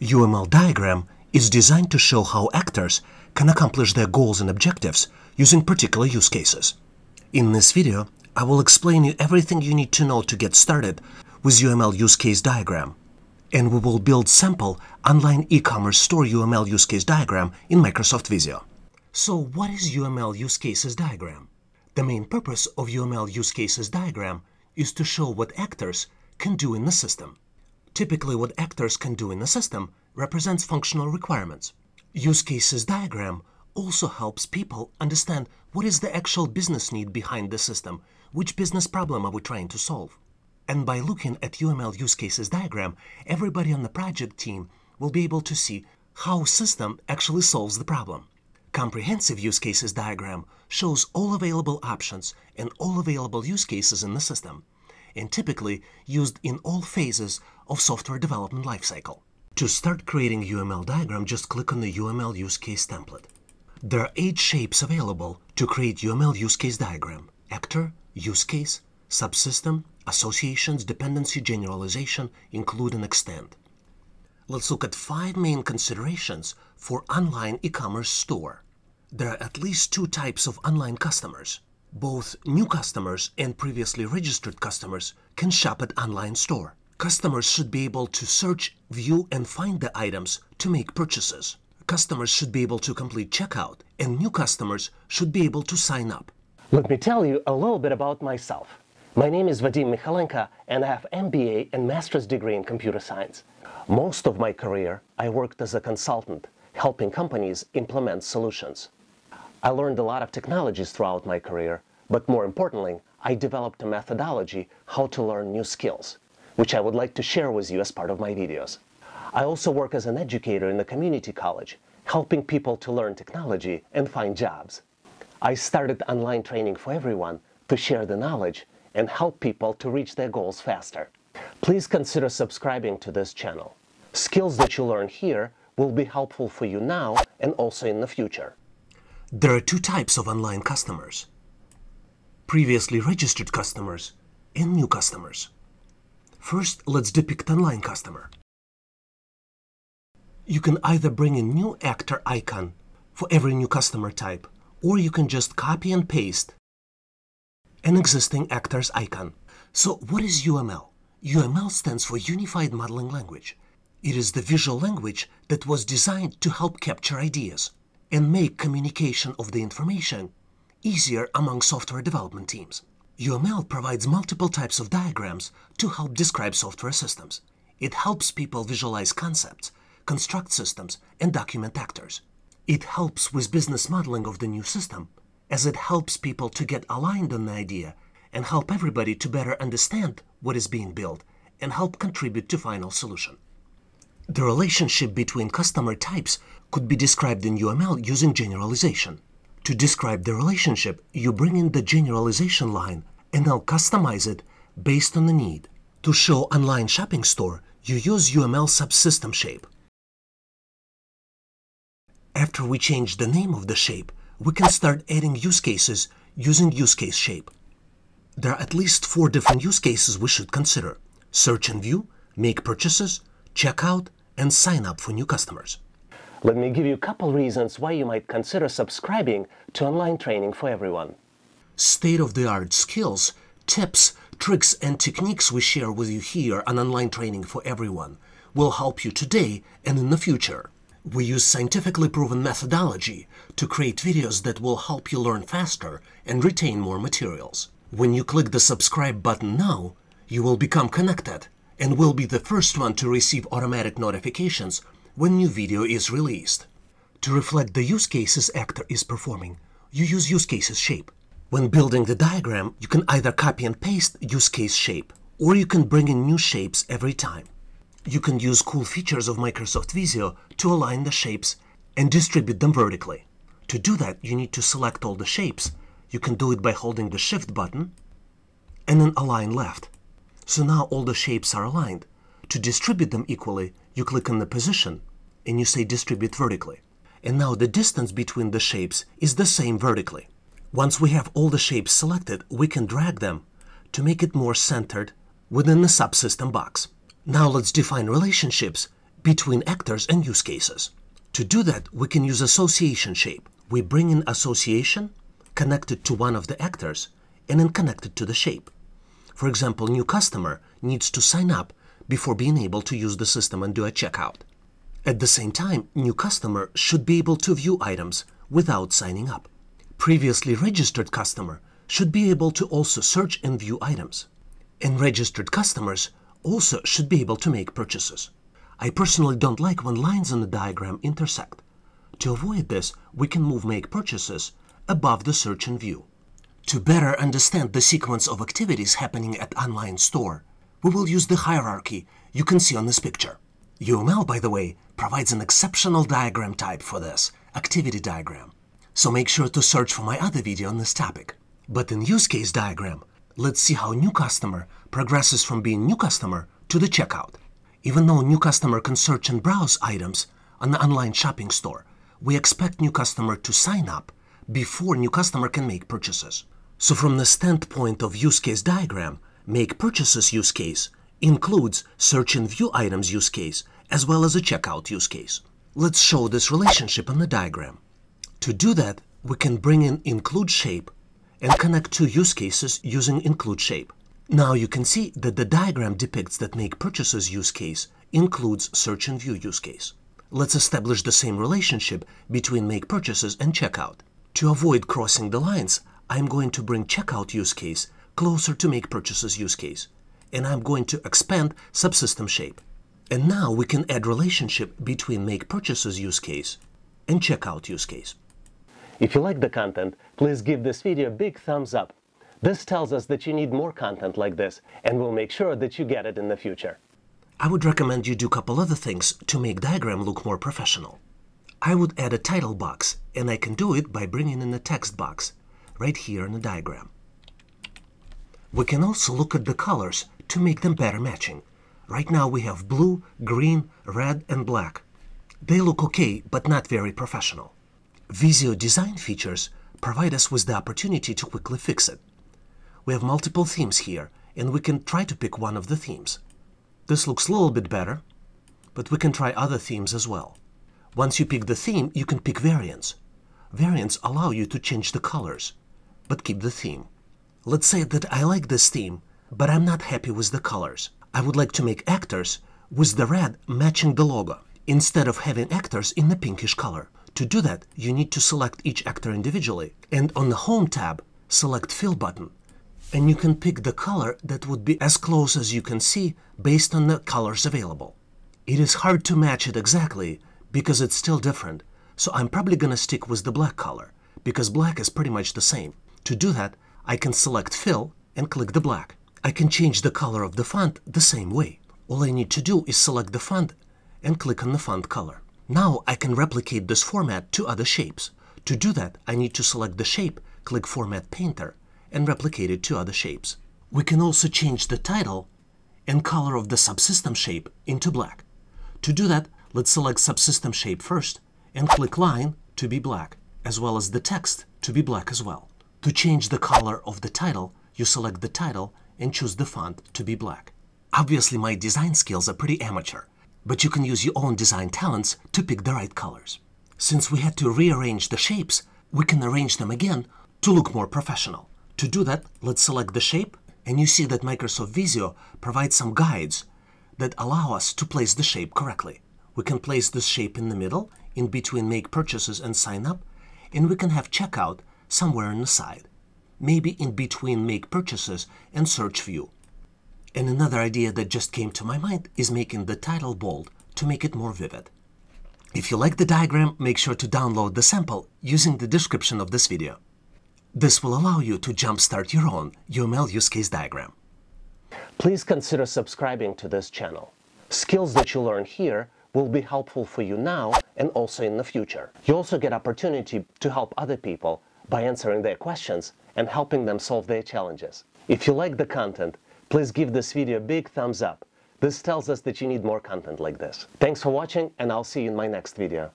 UML diagram is designed to show how actors can accomplish their goals and objectives using particular use cases. In this video, I will explain you everything you need to know to get started with UML use case diagram, and we will build sample online e-commerce store UML use case diagram in Microsoft Visio. So what is UML use cases diagram? The main purpose of UML use cases diagram is to show what actors can do in the system. Typically, what actors can do in the system represents functional requirements. Use cases diagram also helps people understand what is the actual business need behind the system, which business problem are we trying to solve. And by looking at UML use cases diagram, everybody on the project team will be able to see how system actually solves the problem. Comprehensive use cases diagram shows all available options and all available use cases in the system, and typically used in all phases of software development lifecycle. To start creating UML diagram, just click on the UML use case template. There are 8 shapes available to create UML use case diagram: actor, use case, subsystem, associations, dependency, generalization, include and extend. Let's look at 5 main considerations for online e-commerce store. There are at least 2 types of online customers. Both new customers and previously registered customers can shop at online store. Customers should be able to search, view, and find the items to make purchases. Customers should be able to complete checkout, and new customers should be able to sign up. Let me tell you a little bit about myself. My name is Vadim Mikhailenko, and I have MBA and master's degree in computer science. Most of my career, I worked as a consultant, helping companies implement solutions. I learned a lot of technologies throughout my career, but more importantly, I developed a methodology how to learn new skills, which I would like to share with you as part of my videos. I also work as an educator in the community college, helping people to learn technology and find jobs. I started online training for everyone to share the knowledge and help people to reach their goals faster. Please consider subscribing to this channel. Skills that you learn here will be helpful for you now and also in the future. There are 2 types of online customers: previously registered customers and new customers. First, let's depict online customer. You can either bring a new actor icon for every new customer type, or you can just copy and paste an existing actor's icon. So what is UML? UML stands for Unified Modeling Language. It is the visual language that was designed to help capture ideas and make communication of the information easier among software development teams. UML provides multiple types of diagrams to help describe software systems. It helps people visualize concepts, construct systems, and document actors. It helps with business modeling of the new system, as it helps people to get aligned on the idea and help everybody to better understand what is being built and help contribute to final solution. The relationship between customer types could be described in UML using generalization. To describe the relationship, you bring in the generalization line and I'll customize it based on the need. To show online shopping store, you use UML subsystem shape. After we change the name of the shape, we can start adding use cases using use case shape. There are at least 4 different use cases we should consider: search and view, make purchases, checkout, and sign up for new customers. Let me give you a couple reasons why you might consider subscribing to online training for everyone. State-of-the-art skills, tips, tricks, and techniques we share with you here on online training for everyone will help you today and in the future. We use scientifically proven methodology to create videos that will help you learn faster and retain more materials. When you click the subscribe button now, you will become connected and will be the first one to receive automatic notifications when new video is released. To reflect the use cases actor is performing, you use use cases shape. When building the diagram, you can either copy and paste use case shape, or you can bring in new shapes every time. You can use cool features of Microsoft Visio to align the shapes and distribute them vertically. To do that, you need to select all the shapes. You can do it by holding the Shift button and then align left. So now all the shapes are aligned. To distribute them equally, you click on the position and you say distribute vertically. And now the distance between the shapes is the same vertically. Once we have all the shapes selected, we can drag them to make it more centered within the subsystem box. Now let's define relationships between actors and use cases. To do that, we can use association shape. We bring in association connected to one of the actors and then connected to the shape. For example, new customer needs to sign up before being able to use the system and do a checkout. At the same time, new customer should be able to view items without signing up. Previously registered customer should be able to also search and view items. And registered customers also should be able to make purchases. I personally don't like when lines on the diagram intersect. To avoid this, we can move Make Purchases above the Search and View. To better understand the sequence of activities happening at online store, we will use the hierarchy you can see on this picture. UML, by the way, provides an exceptional diagram type for this, activity diagram. So make sure to search for my other video on this topic. But in use case diagram, let's see how new customer progresses from being new customer to the checkout. Even though new customer can search and browse items on the online shopping store, we expect new customer to sign up before new customer can make purchases. So from the standpoint of use case diagram, make purchases use case includes search and view items use case as well as a checkout use case. Let's show this relationship in the diagram. To do that, we can bring in include shape and connect two use cases using include shape. Now you can see that the diagram depicts that make purchases use case includes search and view use case. Let's establish the same relationship between make purchases and checkout. To avoid crossing the lines, I'm going to bring checkout use case closer to make purchases use case, and I'm going to expand subsystem shape. And now we can add relationship between make purchases use case and checkout use case. If you like the content, please give this video a big thumbs up. This tells us that you need more content like this, and we'll make sure that you get it in the future. I would recommend you do a couple other things to make diagram look more professional. I would add a title box, and I can do it by bringing in a text box right here in the diagram. We can also look at the colors to make them better matching. Right now we have blue, green, red, and black. They look okay, but not very professional. Visio design features provide us with the opportunity to quickly fix it. We have multiple themes here, and we can try to pick one of the themes. This looks a little bit better, but we can try other themes as well. Once you pick the theme, you can pick variants. Variants allow you to change the colors, but keep the theme. Let's say that I like this theme, but I'm not happy with the colors. I would like to make actors with the red matching the logo, instead of having actors in the pinkish color. To do that, you need to select each actor individually, and on the Home tab, select Fill button, and you can pick the color that would be as close as you can see based on the colors available. It is hard to match it exactly because it's still different, so I'm probably gonna stick with the black color, because black is pretty much the same. To do that, I can select Fill and click the black. I can change the color of the font the same way. All I need to do is select the font and click on the font color. Now I can replicate this format to other shapes. To do that, I need to select the shape, click Format Painter, and replicate it to other shapes. We can also change the title and color of the subsystem shape into black. To do that, let's select subsystem shape first and click Line to be black, as well as the text to be black as well. To change the color of the title, you select the title and choose the font to be black. Obviously, my design skills are pretty amateur, but you can use your own design talents to pick the right colors. Since we had to rearrange the shapes, we can arrange them again to look more professional. To do that, let's select the shape, and you see that Microsoft Visio provides some guides that allow us to place the shape correctly. We can place this shape in the middle, in between make purchases and sign up, and we can have checkout somewhere on the side, maybe in between make purchases and search view. And another idea that just came to my mind is making the title bold to make it more vivid. If you like the diagram, make sure to download the sample using the description of this video. This will allow you to jumpstart your own UML use case diagram. Please consider subscribing to this channel. Skills that you learn here will be helpful for you now and also in the future. You also get opportunity to help other people by answering their questions and helping them solve their challenges. If you like the content, please give this video a big thumbs up. This tells us that you need more content like this. Thanks for watching, and I'll see you in my next video.